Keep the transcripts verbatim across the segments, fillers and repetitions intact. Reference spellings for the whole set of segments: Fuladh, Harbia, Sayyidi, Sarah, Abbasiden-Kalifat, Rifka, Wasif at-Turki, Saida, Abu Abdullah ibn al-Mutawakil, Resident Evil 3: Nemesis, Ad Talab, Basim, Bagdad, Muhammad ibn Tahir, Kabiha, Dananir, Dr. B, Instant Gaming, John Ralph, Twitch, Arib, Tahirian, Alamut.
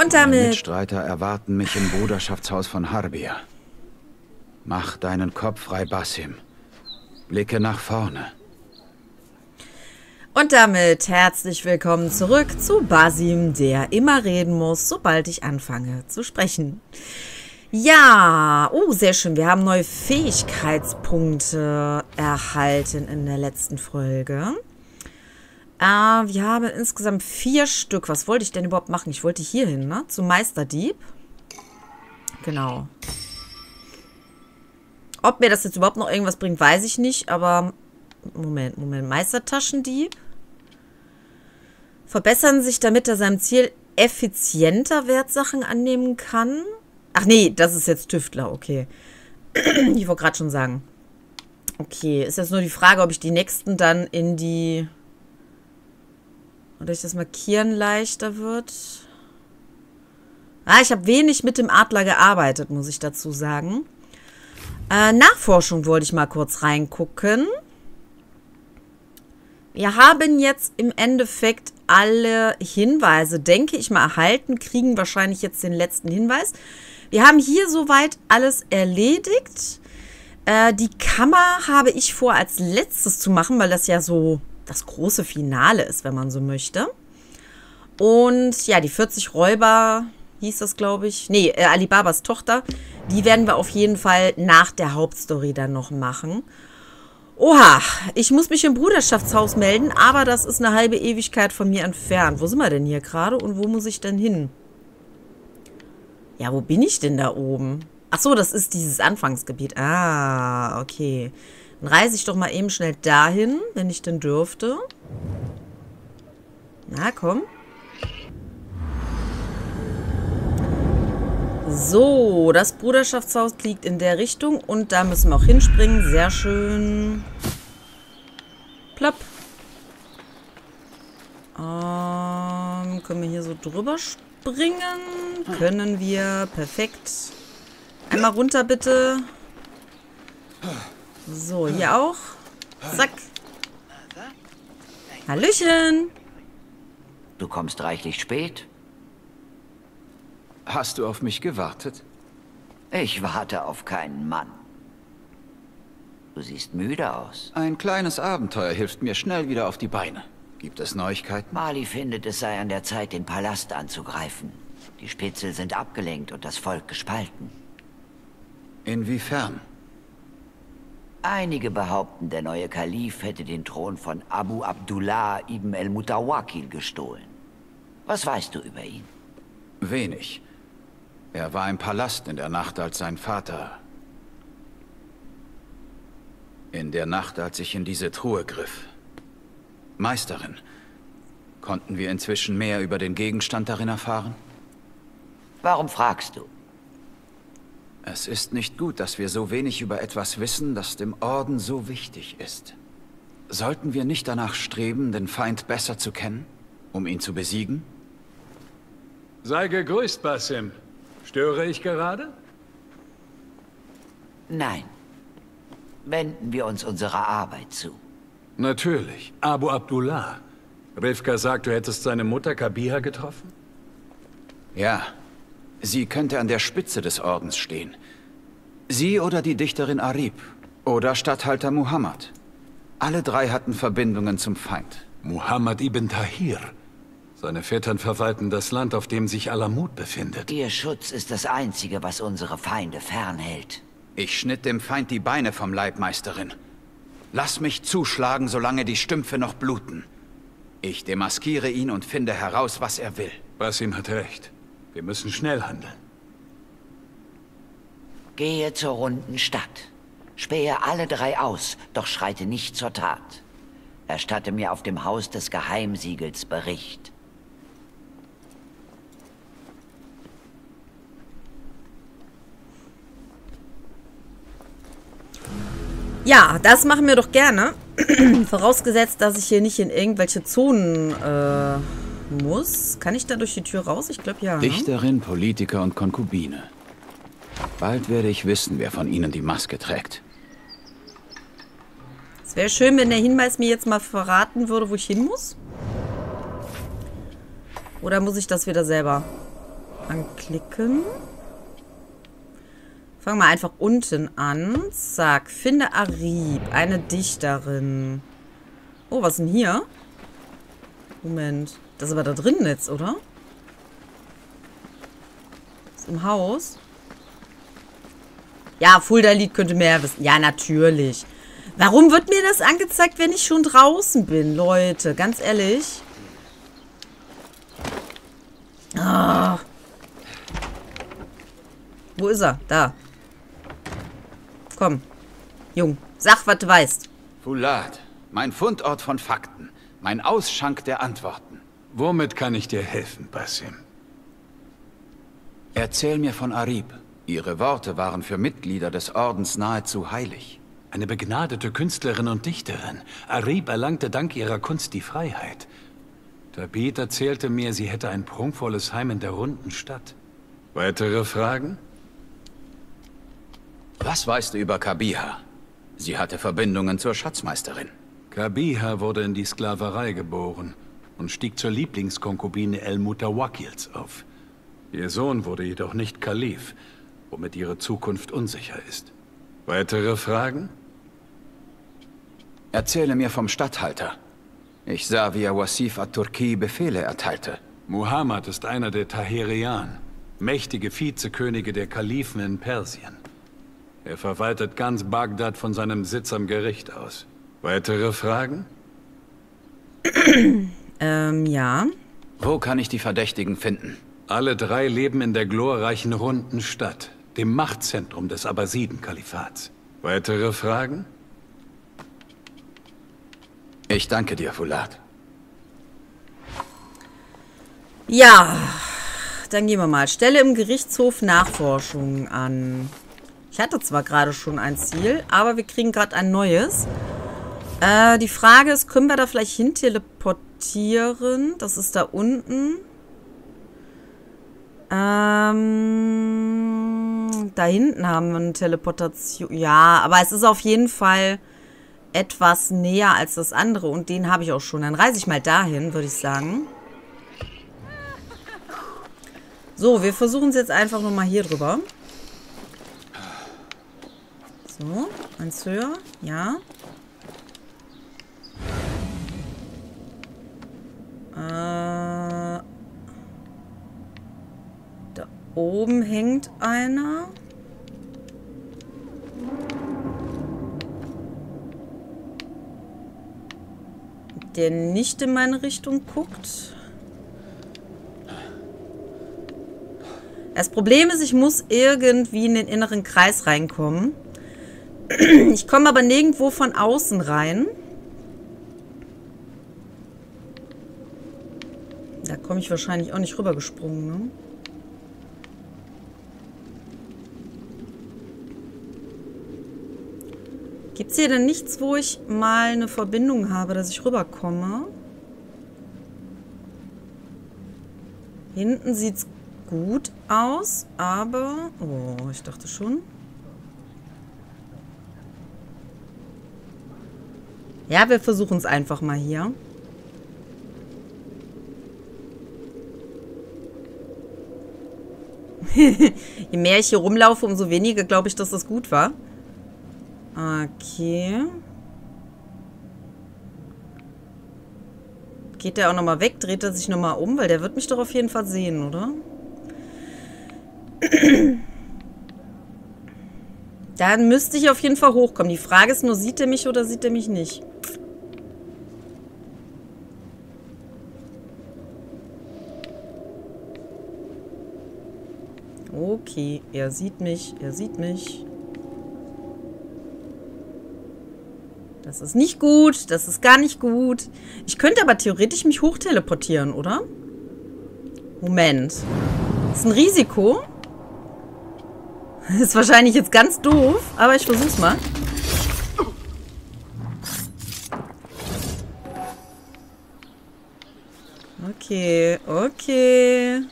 Und damit... Meine Mitstreiter erwarten mich im Bruderschaftshaus von Harbia. Mach deinen Kopf frei, Basim. Blicke nach vorne. Und damit herzlich willkommen zurück zu Basim, der immer reden muss, sobald ich anfange zu sprechen. Ja, oh, sehr schön. Wir haben neue Fähigkeitspunkte erhalten in der letzten Folge. Äh, wir haben insgesamt vier Stück. Was wollte ich denn überhaupt machen? Ich wollte hier hin, ne? Zum Meisterdieb. Genau. Ob mir das jetzt überhaupt noch irgendwas bringt, weiß ich nicht, aber... Moment, Moment. Meistertaschendieb. Verbessern sich, damit er seinem Ziel effizienter Wertsachen annehmen kann. Ach nee, das ist jetzt Tüftler, okay. Ich wollte gerade schon sagen. Okay, ist jetzt nur die Frage, ob ich die nächsten dann in die... Und durch das Markieren leichter wird. Ah, ich habe wenig mit dem Adler gearbeitet, muss ich dazu sagen. Äh, Nachforschung wollte ich mal kurz reingucken. Wir haben jetzt im Endeffekt alle Hinweise, denke ich mal, erhalten. Kriegen wahrscheinlich jetzt den letzten Hinweis. Wir haben hier soweit alles erledigt. Äh, die Kammer habe ich vor, als letztes zu machen, weil das ja so das große Finale ist, wenn man so möchte. Und ja, die vierzig Räuber, hieß das, glaube ich. Nee, äh, Alibabas Tochter. Die werden wir auf jeden Fall nach der Hauptstory dann noch machen. Oha, ich muss mich im Bruderschaftshaus melden, aber das ist eine halbe Ewigkeit von mir entfernt. Wo sind wir denn hier gerade und wo muss ich denn hin? Ja, wo bin ich denn da oben? Ach so, das ist dieses Anfangsgebiet. Ah, okay. Dann reise ich doch mal eben schnell dahin, wenn ich denn dürfte. Na, komm. So, das Bruderschaftshaus liegt in der Richtung und da müssen wir auch hinspringen. Sehr schön. Plopp. Ähm, können wir hier so drüber springen? Können wir. Perfekt. Einmal runter, bitte. So, hier auch. Zack. Hallöchen. Du kommst reichlich spät. Hast du auf mich gewartet? Ich warte auf keinen Mann. Du siehst müde aus. Ein kleines Abenteuer hilft mir schnell wieder auf die Beine. Gibt es Neuigkeiten? Mali findet, es sei an der Zeit, den Palast anzugreifen. Die Spitzel sind abgelenkt und das Volk gespalten. Inwiefern? Einige behaupten, der neue Kalif hätte den Thron von Abu Abdullah ibn al-Mutawakil gestohlen. Was weißt du über ihn? Wenig. Er war im Palast in der Nacht, als sein Vater... In der Nacht, als ich in diese Truhe griff. Meisterin, konnten wir inzwischen mehr über den Gegenstand darin erfahren? Warum fragst du? Es ist nicht gut, dass wir so wenig über etwas wissen, das dem Orden so wichtig ist. Sollten wir nicht danach streben, den Feind besser zu kennen, um ihn zu besiegen? Sei gegrüßt, Basim. Störe ich gerade? Nein. Wenden wir uns unserer Arbeit zu. Natürlich. Abu Abdullah. Rifka sagt, du hättest seine Mutter Kabiha getroffen? Ja. Sie könnte an der Spitze des Ordens stehen. Sie oder die Dichterin Arib. Oder Statthalter Muhammad. Alle drei hatten Verbindungen zum Feind. Muhammad ibn Tahir. Seine Vettern verwalten das Land, auf dem sich Alamut befindet. Ihr Schutz ist das Einzige, was unsere Feinde fernhält. Ich schnitt dem Feind die Beine vom Leib, Meisterin. Lass mich zuschlagen, solange die Stümpfe noch bluten. Ich demaskiere ihn und finde heraus, was er will. Basim hat recht. Wir müssen schnell handeln. Gehe zur runden Stadt. Spähe alle drei aus, doch schreite nicht zur Tat. Erstatte mir auf dem Haus des Geheimsiegels Bericht. Ja, das machen wir doch gerne. Vorausgesetzt, dass ich hier nicht in irgendwelche Zonen äh, muss. Kann ich da durch die Tür raus? Ich glaube, ja. Ne? Dichterin, Politiker und Konkubine. Bald werde ich wissen, wer von ihnen die Maske trägt. Es wäre schön, wenn der Hinweis mir jetzt mal verraten würde, wo ich hin muss. Oder muss ich das wieder selber? anklicken. Fangen wir einfach unten an. Zack. Finde Arib, eine Dichterin. Oh, was ist denn hier? Moment. Das ist aber da drin jetzt, oder? Ist im Haus. Ja, Fuladh könnte mehr wissen. Ja, natürlich. Warum wird mir das angezeigt, wenn ich schon draußen bin, Leute? Ganz ehrlich. Ah. Wo ist er? Da. Komm. Jung, sag, was du weißt. Fuladh, mein Fundort von Fakten. Mein Ausschank der Antworten. Womit kann ich dir helfen, Basim? Erzähl mir von Arib. Ihre Worte waren für Mitglieder des Ordens nahezu heilig. Eine begnadete Künstlerin und Dichterin. Arib erlangte dank ihrer Kunst die Freiheit. Tabit erzählte mir, sie hätte ein prunkvolles Heim in der runden Stadt. Weitere Fragen? Was weißt du über Kabiha? Sie hatte Verbindungen zur Schatzmeisterin. Kabiha wurde in die Sklaverei geboren und stieg zur Lieblingskonkubine el-Mutawakils auf. Ihr Sohn wurde jedoch nicht Kalif, womit ihre Zukunft unsicher ist. Weitere Fragen? Erzähle mir vom Statthalter. Ich sah, wie er Wasif at-Turki Befehle erteilte. Muhammad ist einer der Tahirian, mächtige Vizekönige der Kalifen in Persien. Er verwaltet ganz Bagdad von seinem Sitz am Gericht aus. Weitere Fragen? ähm, ja. Wo kann ich die Verdächtigen finden? Alle drei leben in der glorreichen runden Stadt, dem Machtzentrum des Abbasiden-Kalifats. Weitere Fragen? Ich danke dir, Fuladh. Ja, dann gehen wir mal. Stelle im Gerichtshof Nachforschungen an. Ich hatte zwar gerade schon ein Ziel, aber wir kriegen gerade ein neues. Äh, die Frage ist, können wir da vielleicht hin teleportieren? Das ist da unten. Ähm, da hinten haben wir eine Teleportation. Ja, aber es ist auf jeden Fall etwas näher als das andere. Und den habe ich auch schon. Dann reise ich mal dahin, würde ich sagen. So, wir versuchen es jetzt einfach nochmal hier drüber. So, eins höher. Ja. Äh, da oben hängt einer. Der nicht in meine Richtung guckt. Das Problem ist, ich muss irgendwie in den inneren Kreis reinkommen. Ich komme aber nirgendwo von außen rein. Da komme ich wahrscheinlich auch nicht rübergesprungen, ne? Gibt es hier denn nichts, wo ich mal eine Verbindung habe, dass ich rüberkomme? Hinten sieht es gut aus, aber... Oh, ich dachte schon. Ja, wir versuchen es einfach mal hier. Je mehr ich hier rumlaufe, umso weniger glaube ich, dass das gut war. Okay. Geht der auch nochmal weg? Dreht er sich nochmal um? Weil der wird mich doch auf jeden Fall sehen, oder? Dann müsste ich auf jeden Fall hochkommen. Die Frage ist nur, sieht er mich oder sieht er mich nicht? Okay, er sieht mich, er sieht mich. Das ist nicht gut, das ist gar nicht gut. Ich könnte aber theoretisch mich hochteleportieren, oder? Moment. Das ist ein Risiko. Das ist wahrscheinlich jetzt ganz doof, aber ich versuch's mal. Okay, okay.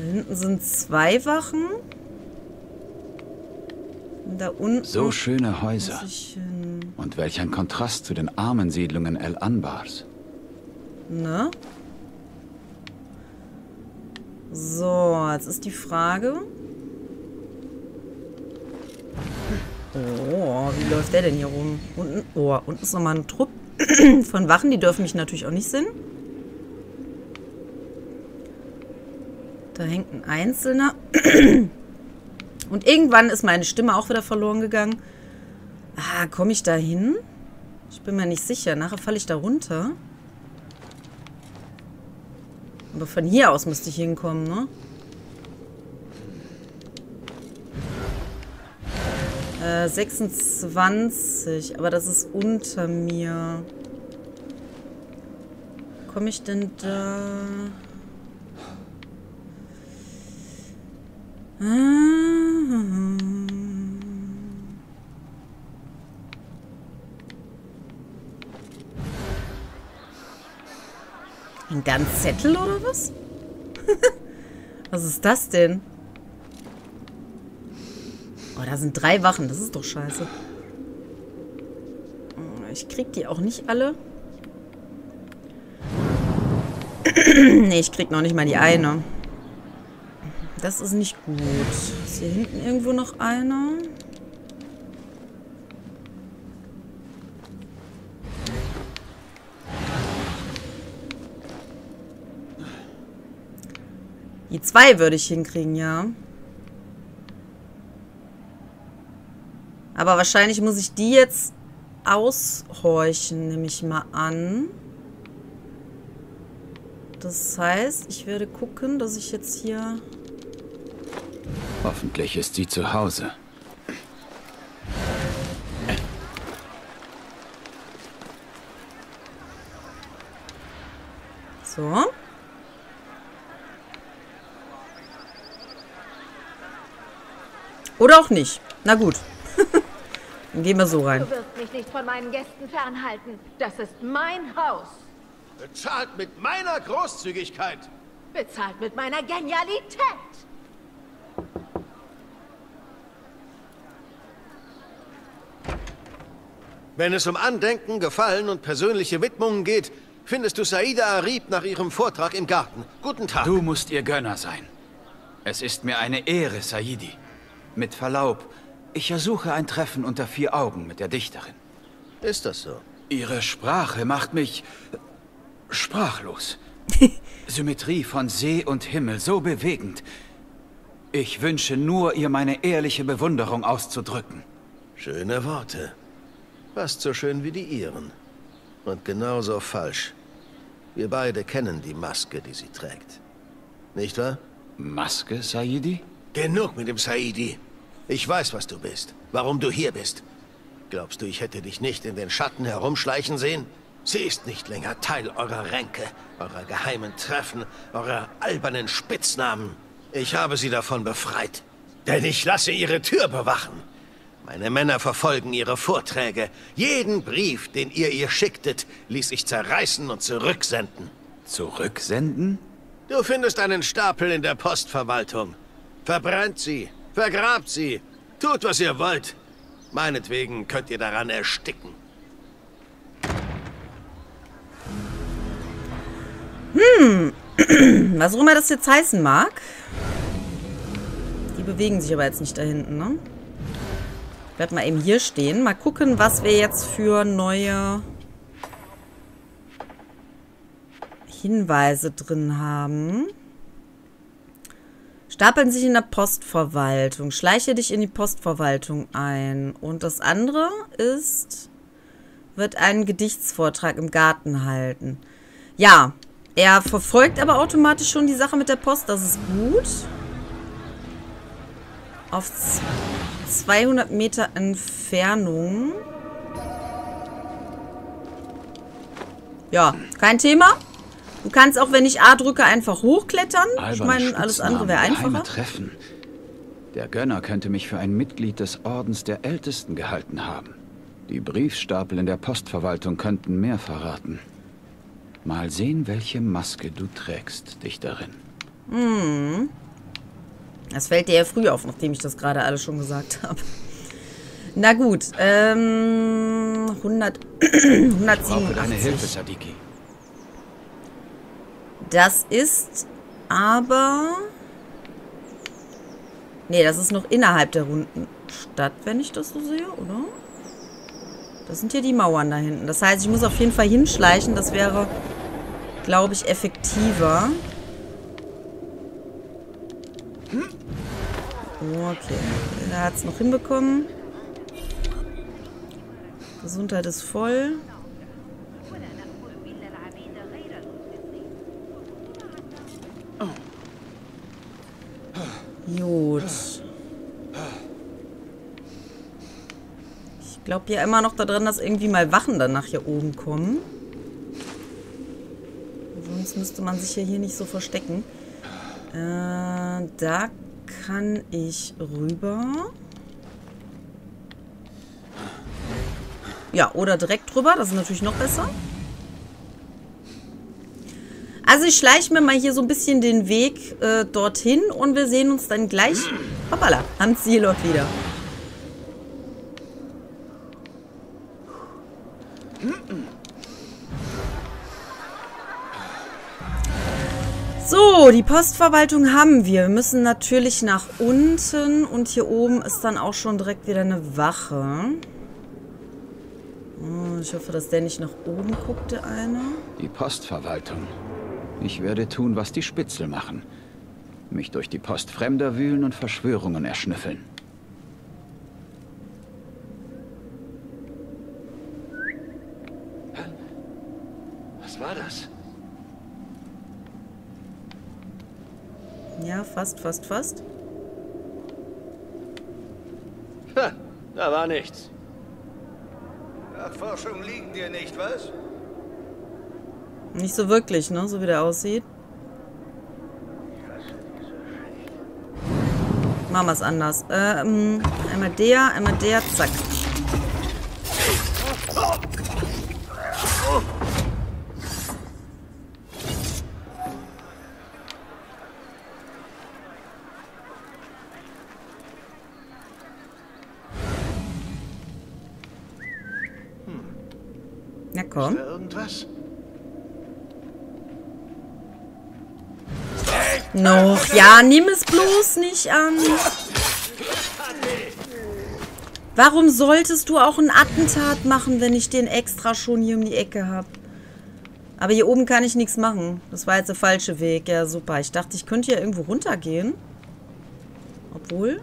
Hinten sind zwei Wachen. Und da unten. So schöne Häuser. Und welch ein Kontrast zu den armen Siedlungen El-Anbars. Na? So, jetzt ist die Frage... Oh, wie läuft der denn hier rum? Unten, oh, unten ist nochmal ein Trupp von Wachen. Die dürfen mich natürlich auch nicht sehen. Da hängt ein Einzelner. Und irgendwann ist meine Stimme auch wieder verloren gegangen. Ah, komme ich da hin? Ich bin mir nicht sicher. Nachher falle ich da runter. Aber von hier aus müsste ich hinkommen, ne? Äh, sechsundzwanzig. Aber das ist unter mir. Komme ich denn da... Ein ganz Zettel oder was? Was ist das denn? Oh, da sind drei Wachen. Das ist doch scheiße. Ich krieg die auch nicht alle. Nee, ich krieg noch nicht mal die eine. Das ist nicht gut. Ist hier hinten irgendwo noch einer? Die zwei würde ich hinkriegen, ja. Aber wahrscheinlich muss ich die jetzt aushorchen, nehme ich mal an. Das heißt, ich werde gucken, dass ich jetzt hier... Hoffentlich ist sie zu Hause. So. Oder auch nicht. Na gut. Dann gehen wir so rein. Du wirst mich nicht von meinen Gästen fernhalten. Das ist mein Haus. Bezahlt mit meiner Großzügigkeit. Bezahlt mit meiner Genialität. Wenn es um Andenken, Gefallen und persönliche Widmungen geht, findest du Saida Arib nach ihrem Vortrag im Garten. Guten Tag. Du musst ihr Gönner sein. Es ist mir eine Ehre, Sayyidi. Mit Verlaub, ich ersuche ein Treffen unter vier Augen mit der Dichterin. Ist das so? Ihre Sprache macht mich sprachlos. Symmetrie von See und Himmel, so bewegend. Ich wünsche nur, ihr meine ehrliche Bewunderung auszudrücken. Schöne Worte. Fast so schön wie die ihren. Und genauso falsch. Wir beide kennen die Maske, die sie trägt. Nicht wahr? Maske, Sayyidi? Genug mit dem Saidi. Ich weiß, was du bist. Warum du hier bist. Glaubst du, ich hätte dich nicht in den Schatten herumschleichen sehen? Sie ist nicht länger Teil eurer Ränke, eurer geheimen Treffen, eurer albernen Spitznamen. Ich habe sie davon befreit. Denn ich lasse ihre Tür bewachen. Meine Männer verfolgen ihre Vorträge. Jeden Brief, den ihr ihr schicktet, ließ ich zerreißen und zurücksenden. Zurücksenden? Du findest einen Stapel in der Postverwaltung. Verbrennt sie, vergrabt sie, tut, was ihr wollt. Meinetwegen könnt ihr daran ersticken. Hm, was auch immer das jetzt heißen mag. Die bewegen sich aber jetzt nicht da hinten, ne? Ich werde mal eben hier stehen. Mal gucken, was wir jetzt für neue Hinweise drin haben. Stapeln sich in der Postverwaltung. Schleiche dich in die Postverwaltung ein. Und das andere ist, wird einen Gedichtsvortrag im Garten halten. Ja, er verfolgt aber automatisch schon die Sache mit der Post. Das ist gut. Auf zweihundert Meter Entfernung. Ja, kein Thema. Du kannst auch, wenn ich A drücke, einfach hochklettern. Alberne ich meine, alles andere wäre einfacher. Treffen. Der Gönner könnte mich für ein Mitglied des Ordens der Ältesten gehalten haben. Die Briefstapel in der Postverwaltung könnten mehr verraten. Mal sehen, welche Maske du trägst, Dichterin. Hm. Das fällt dir ja früh auf, nachdem ich das gerade alles schon gesagt habe. Na gut, ähm, hundert, hundertsiebenundachtzig. Das ist aber... Nee, das ist noch innerhalb der runden Stadt, wenn ich das so sehe, oder? Das sind hier die Mauern da hinten. Das heißt, ich muss auf jeden Fall hinschleichen. Das wäre, glaube ich, effektiver. Okay, da hat es noch hinbekommen. Gesundheit ist voll. Gut. Ich glaube ja immer noch daran, dass irgendwie mal Wachen danach hier oben kommen. Sonst müsste man sich ja hier nicht so verstecken. Äh, da kann ich rüber. Ja, oder direkt drüber. Das ist natürlich noch besser. Also ich schleiche mir mal hier so ein bisschen den Weg äh, dorthin und wir sehen uns dann gleich, hoppala, am Zielort wieder. So, die Postverwaltung haben wir. Wir müssen natürlich nach unten und hier oben ist dann auch schon direkt wieder eine Wache. Oh, ich hoffe, dass der nicht nach oben guckt, der eine. Die Postverwaltung. Ich werde tun, was die Spitzel machen. Mich durch die Post Fremder wühlen und Verschwörungen erschnüffeln. Was war das? Ja, fast, fast, fast. Ha, da war nichts. Forschung liegt dir nicht, was? Nicht so wirklich, ne? So wie der aussieht. Machen wir es anders. Ähm, einmal der, einmal der, zack. Hm. Na komm. Ist da irgendwas? Noch. Ja, nimm es bloß nicht an. Warum solltest du auch ein Attentat machen, wenn ich den extra schon hier um die Ecke habe? Aber hier oben kann ich nichts machen. Das war jetzt der falsche Weg. Ja, super. Ich dachte, ich könnte hier irgendwo runtergehen. Obwohl.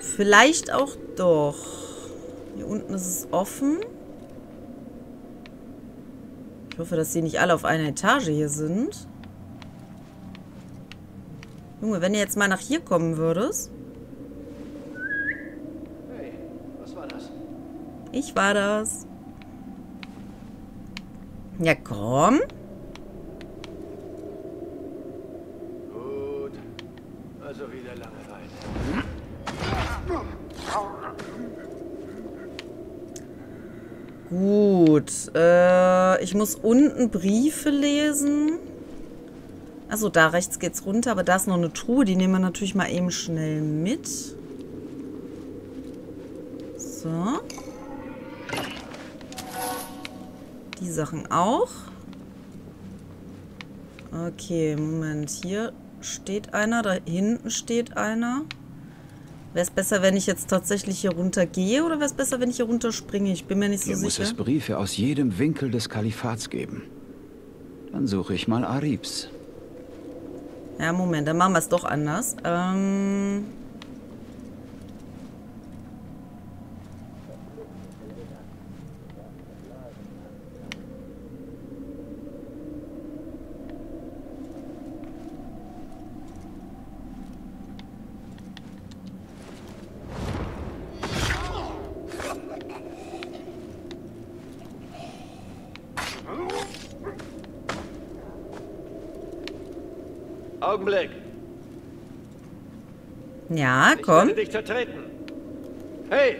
Vielleicht auch doch. Hier unten ist es offen. Ich hoffe, dass sie nicht alle auf einer Etage hier sind. Junge, wenn ihr jetzt mal nach hier kommen würdest. Hey, was war das? Ich war das. Ja, komm. Gut. Also wieder Langeweile. Gut, äh, ich muss unten Briefe lesen. Achso, da rechts geht's runter, aber da ist noch eine Truhe, die nehmen wir natürlich mal eben schnell mit. So. Die Sachen auch. Okay, Moment, hier steht einer, da hinten steht einer. Wäre es besser, wenn ich jetzt tatsächlich hier runter gehe oder wäre es besser, wenn ich hier runterspringe? Ich bin mir nicht so sicher. Hier muss es Briefe aus jedem Winkel des Kalifats geben. Dann suche ich mal Aribs. Ja, Moment, dann machen wir es doch anders. Ähm Augenblick. Ja, komm. Ich werde dich vertreten. Hey!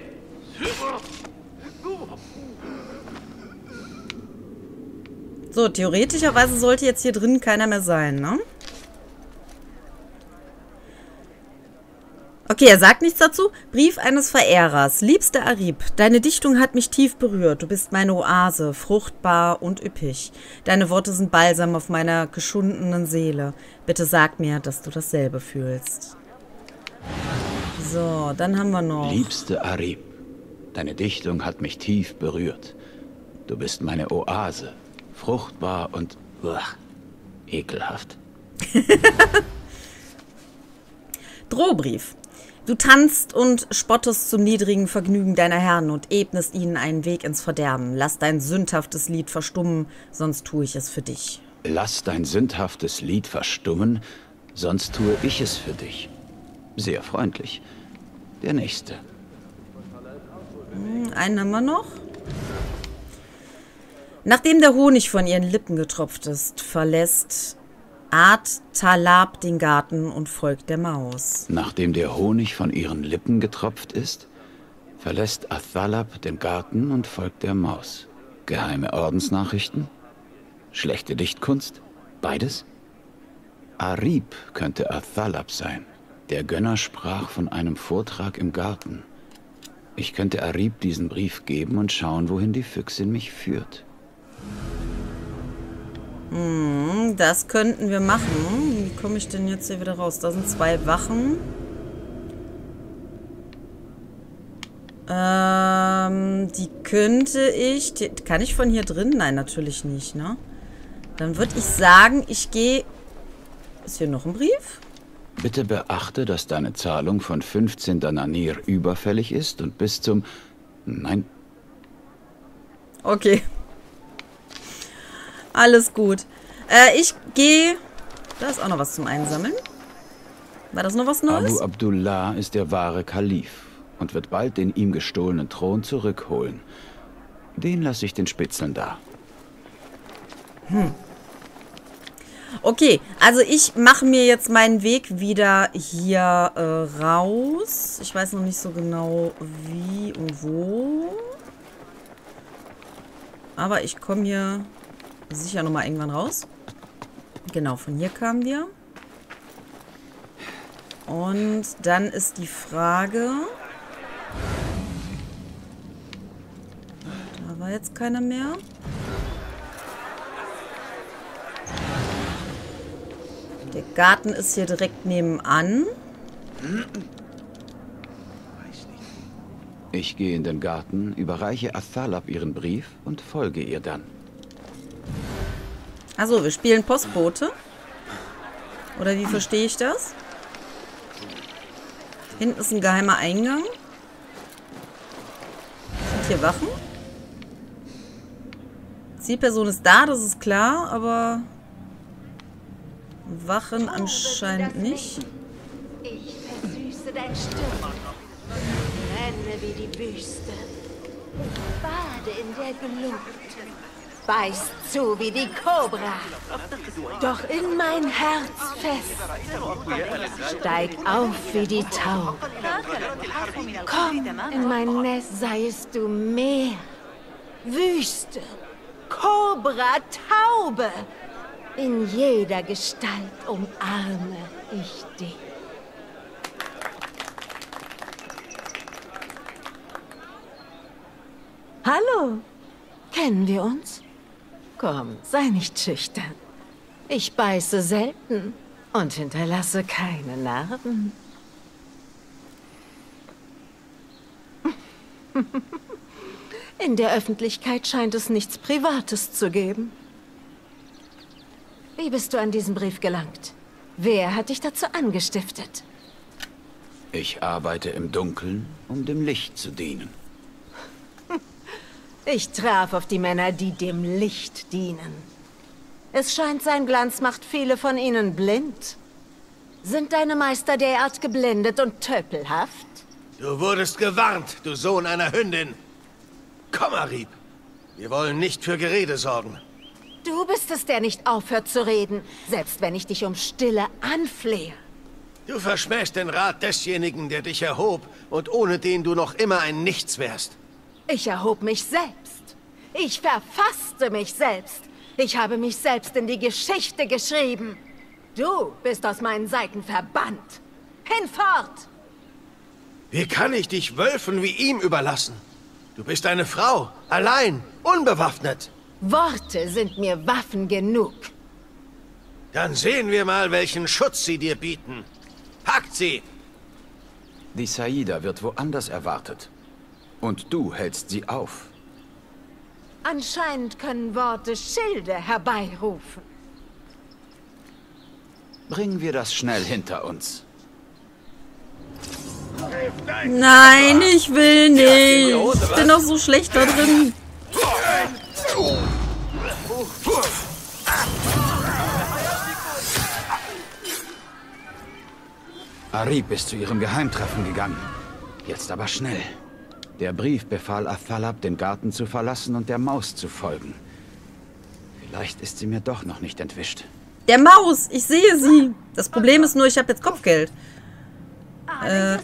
So, theoretischerweise sollte jetzt hier drin keiner mehr sein, ne? Okay, er sagt nichts dazu. Brief eines Verehrers. Liebster Arib, deine Dichtung hat mich tief berührt. Du bist meine Oase, fruchtbar und üppig. Deine Worte sind Balsam auf meiner geschundenen Seele. Bitte sag mir, dass du dasselbe fühlst. So, dann haben wir noch... Liebste Arib, deine Dichtung hat mich tief berührt. Du bist meine Oase, fruchtbar und... Uah, ekelhaft. Drohbrief. Du tanzt und spottest zum niedrigen Vergnügen deiner Herren und ebnest ihnen einen Weg ins Verderben. Lass dein sündhaftes Lied verstummen, sonst tue ich es für dich. Lass dein sündhaftes Lied verstummen, sonst tue ich es für dich. Sehr freundlich. Der nächste. Einen haben wir noch. Nachdem der Honig von ihren Lippen getropft ist, verlässt... Ad Talab den Garten und folgt der Maus. Nachdem der Honig von ihren Lippen getropft ist, verlässt Ad Talab den Garten und folgt der Maus. Geheime Ordensnachrichten? Schlechte Dichtkunst? Beides? Arib könnte Ad Talab sein. Der Gönner sprach von einem Vortrag im Garten. Ich könnte Arib diesen Brief geben und schauen, wohin die Füchsin mich führt. Das könnten wir machen. Wie komme ich denn jetzt hier wieder raus? Da sind zwei Wachen. Ähm, die könnte ich... Die, kann ich von hier drin? Nein, natürlich nicht, ne? Dann würde ich sagen, ich gehe... Ist hier noch ein Brief? Bitte beachte, dass deine Zahlung von fünfzehn Dananir überfällig ist und bis zum... Nein. Okay. Alles gut. Äh, ich gehe... Da ist auch noch was zum Einsammeln. War das noch was Neues? Abu Abdullah ist der wahre Kalif und wird bald den ihm gestohlenen Thron zurückholen. Den lasse ich den Spitzeln da. Hm. Okay, also ich mache mir jetzt meinen Weg wieder hier äh, raus. Ich weiß noch nicht so genau, wie und wo. Aber ich komme hier... sicher nochmal irgendwann raus. Genau, von hier kamen wir. Und dann ist die Frage... Da war jetzt keiner mehr. Der Garten ist hier direkt nebenan. Ich gehe in den Garten, überreiche Athalab ihren Brief und folge ihr dann. Achso, wir spielen Postbote. Oder wie verstehe ich das? Hinten ist ein geheimer Eingang. Sind hier Wachen? Zielperson ist da, das ist klar, aber Wachen anscheinend nicht. Ich versüße dein Sturm. Renne wie die Wüste. Bade in der Glut. Beißt zu wie die Kobra, doch in mein Herz fest. Steig auf wie die Taube. Komm in mein Nest, seiest du Meer, Wüste, Kobra, Taube. In jeder Gestalt umarme ich dich. Hallo, kennen wir uns? Komm, sei nicht schüchtern. Ich beiße selten und hinterlasse keine Narben. In der Öffentlichkeit scheint es nichts Privates zu geben. Wie bist du an diesen Brief gelangt? Wer hat dich dazu angestiftet? Ich arbeite im Dunkeln, um dem Licht zu dienen. Ich traf auf die Männer, die dem Licht dienen. Es scheint, sein Glanz macht viele von ihnen blind. Sind deine Meister derart geblendet und tölpelhaft? Du wurdest gewarnt, du Sohn einer Hündin. Komm, Arib. Wir wollen nicht für Gerede sorgen. Du bist es, der nicht aufhört zu reden, selbst wenn ich dich um Stille anflehe. Du verschmähst den Rat desjenigen, der dich erhob und ohne den du noch immer ein Nichts wärst. Ich erhob mich selbst. Ich verfasste mich selbst. Ich habe mich selbst in die Geschichte geschrieben. Du bist aus meinen Seiten verbannt. Hinfort! Wie kann ich dich Wölfen wie ihm überlassen? Du bist eine Frau, allein, unbewaffnet. Worte sind mir Waffen genug. Dann sehen wir mal, welchen Schutz sie dir bieten. Packt sie! Die Saida wird woanders erwartet. Und du hältst sie auf. Anscheinend können Worte Schilde herbeirufen. Bringen wir das schnell hinter uns. Nein, ich will nicht. Ich bin doch so schlecht da drin. Arib ist zu ihrem Geheimtreffen gegangen. Jetzt aber schnell. Der Brief befahl Athalab, den Garten zu verlassen und der Maus zu folgen. Vielleicht ist sie mir doch noch nicht entwischt. Der Maus! Ich sehe sie! Das Problem ist nur, ich habe jetzt Kopfgeld. Äh.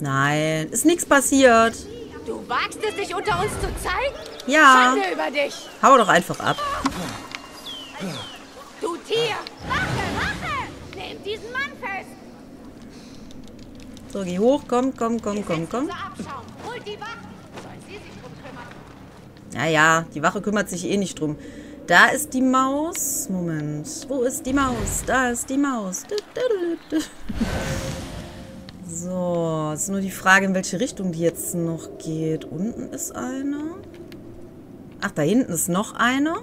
Nein, ist nichts passiert. Du wagst es, dich unter uns zu zeigen? Ja. Schande über dich. Hau doch einfach ab. Du Tier! Rache, Rache! Nehmt diesen Mann fest! So, geh hoch, komm, komm, komm, komm, komm. Holt die Wache. Soll sie sich drum kümmern? Naja, die Wache kümmert sich eh nicht drum. Da ist die Maus. Moment. Wo ist die Maus? Da ist die Maus. So, es ist nur die Frage, in welche Richtung die jetzt noch geht. Unten ist eine. Ach, da hinten ist noch eine.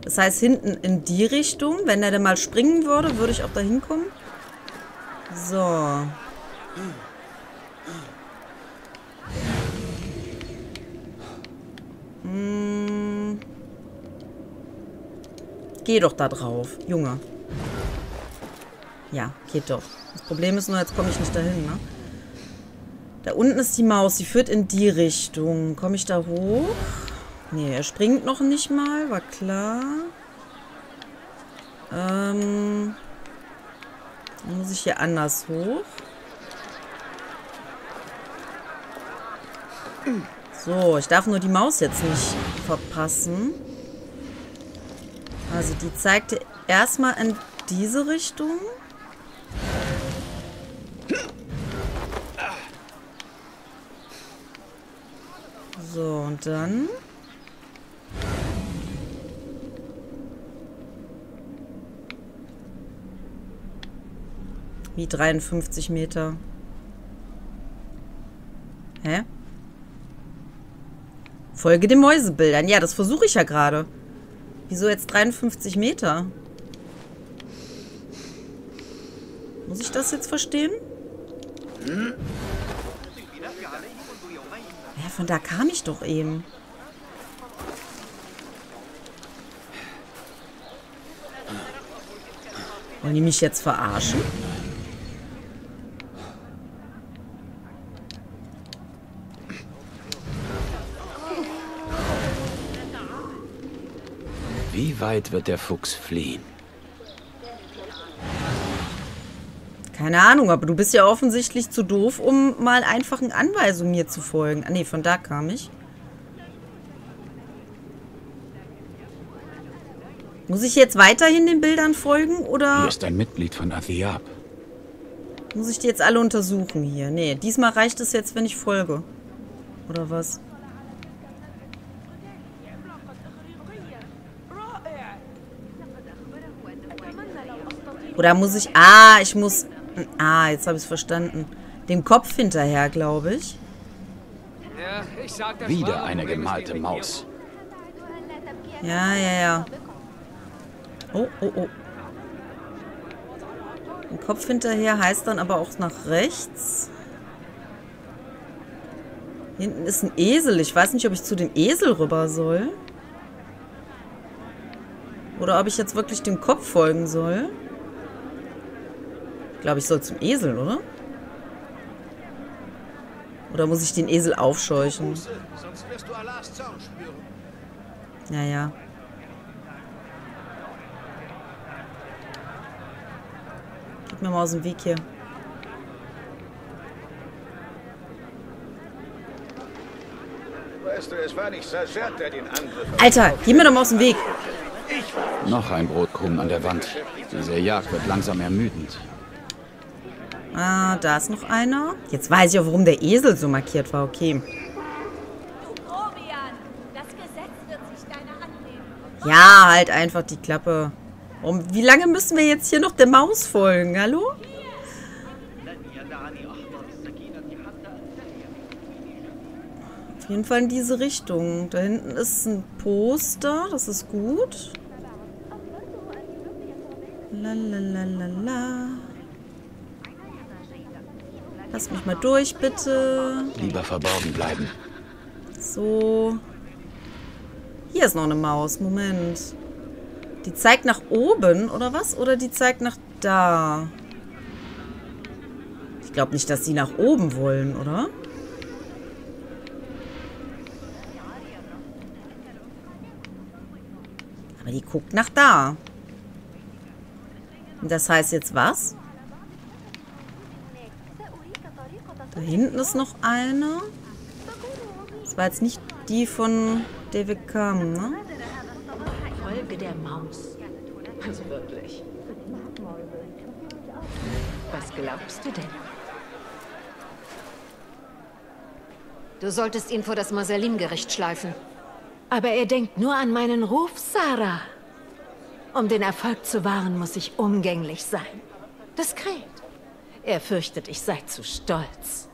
Das heißt, hinten in die Richtung. Wenn er denn mal springen würde, würde ich auch da hinkommen. So. Hm. Geh doch da drauf, Junge. Ja, geht doch. Das Problem ist nur, jetzt komme ich nicht dahin, ne? Da unten ist die Maus, die führt in die Richtung. Komme ich da hoch? Nee, er springt noch nicht mal, war klar. Ähm, dann muss ich hier anders hoch. So, ich darf nur die Maus jetzt nicht verpassen. Also die zeigte erstmal in diese Richtung. So, und dann... Wie dreiundfünfzig Meter. Hä? Folge den Mäusebildern. Ja, das versuche ich ja gerade. Wieso jetzt dreiundfünfzig Meter? Muss ich das jetzt verstehen? Ja, von da kam ich doch eben. Wollen die mich jetzt verarschen? Wie weit wird der Fuchs fliehen? Keine Ahnung, aber du bist ja offensichtlich zu doof, um mal einfachen Anweisungen mir zu folgen. Ah, nee, von da kam ich. Muss ich jetzt weiterhin den Bildern folgen, oder... Hier ist ein Mitglied von Athiab. Muss ich die jetzt alle untersuchen hier? Nee, diesmal reicht es jetzt, wenn ich folge. Oder was? Oder muss ich... Ah, ich muss... Ah, jetzt habe ich es verstanden. Dem Kopf hinterher, glaube ich. Wieder eine gemalte Maus. Ja, ja, ja. Oh, oh, oh. Dem Kopf hinterher heißt dann aber auch nach rechts. Hinten ist ein Esel. Ich weiß nicht, ob ich zu dem Esel rüber soll. Oder ob ich jetzt wirklich dem Kopf folgen soll. Ich glaube, ich soll zum Esel, oder? Oder muss ich den Esel aufscheuchen? Ja, ja. Gib mir mal aus dem Weg hier. Alter, geh mir doch mal aus dem Weg. Noch ein Brotkrumm an der Wand. Diese Jagd wird langsam ermüdend. Ah, da ist noch einer. Jetzt weiß ich auch, warum der Esel so markiert war. Okay. Ja, halt einfach die Klappe. Und wie lange müssen wir jetzt hier noch der Maus folgen? Hallo? Auf jeden Fall in diese Richtung. Da hinten ist ein Poster. Das ist gut. Lalalala. Lass mich mal durch, bitte. Lieber verborgen bleiben. So. Hier ist noch eine Maus. Moment. Die zeigt nach oben, oder was? Oder die zeigt nach da? Ich glaube nicht, dass die nach oben wollen, oder? Aber die guckt nach da. Und das heißt jetzt was? Da hinten ist noch eine. Das war jetzt nicht die von... der wir kamen, ne? Folge der Maus. Also wirklich. Was glaubst du denn? Du solltest ihn vor das Masalim-Gericht schleifen. Aber er denkt nur an meinen Ruf, Sarah. Um den Erfolg zu wahren, muss ich umgänglich sein. Diskret. Er fürchtet, ich sei zu stolz.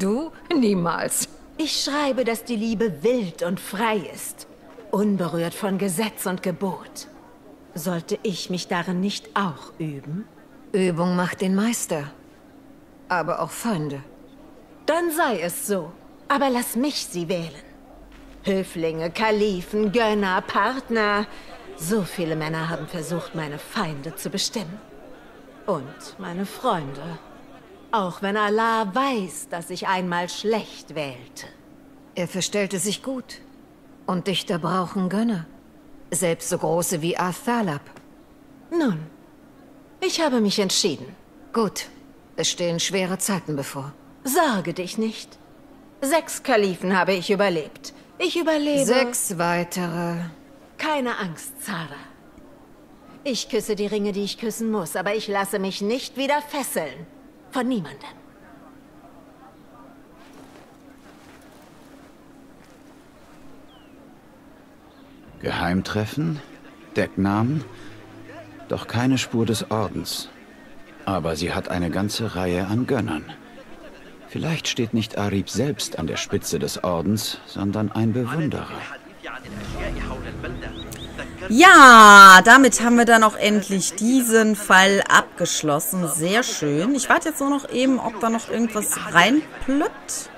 Du? Niemals. Ich schreibe, dass die Liebe wild und frei ist, unberührt von Gesetz und Gebot. Sollte ich mich darin nicht auch üben? Übung macht den Meister, aber auch Feinde. Dann sei es so, aber lass mich sie wählen. Höflinge, Kalifen, Gönner, Partner. So viele Männer haben versucht, meine Feinde zu bestimmen. Und meine Freunde. Auch wenn Allah weiß, dass ich einmal schlecht wählte. Er verstellte sich gut. Und Dichter brauchen Gönner. Selbst so große wie Athalab. Nun, ich habe mich entschieden. Gut, es stehen schwere Zeiten bevor. Sorge dich nicht. Sechs Kalifen habe ich überlebt. Ich überlebe... Sechs weitere... Keine Angst, Sarah. Ich küsse die Ringe, die ich küssen muss, aber ich lasse mich nicht wieder fesseln. Von niemandem. Geheimtreffen, Decknamen, doch keine Spur des Ordens. Aber sie hat eine ganze Reihe an Gönnern. Vielleicht steht nicht Arib selbst an der Spitze des Ordens, sondern ein Bewunderer. Ja, damit haben wir dann auch endlich diesen Fall abgeschlossen. Sehr schön. Ich warte jetzt nur noch eben, ob da noch irgendwas reinplöppt.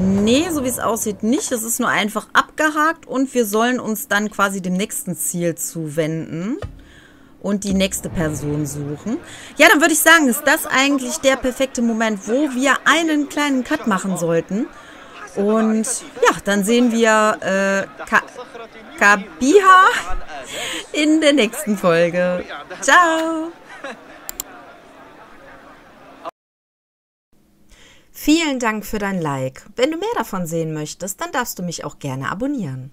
Nee, so wie es aussieht nicht. Es ist nur einfach abgehakt und wir sollen uns dann quasi dem nächsten Ziel zuwenden und die nächste Person suchen. Ja, dann würde ich sagen, ist das eigentlich der perfekte Moment, wo wir einen kleinen Cut machen sollten. Und ja, dann sehen wir äh, Ka Kabiha in der nächsten Folge. Ciao! Vielen Dank für dein Like. Wenn du mehr davon sehen möchtest, dann darfst du mich auch gerne abonnieren.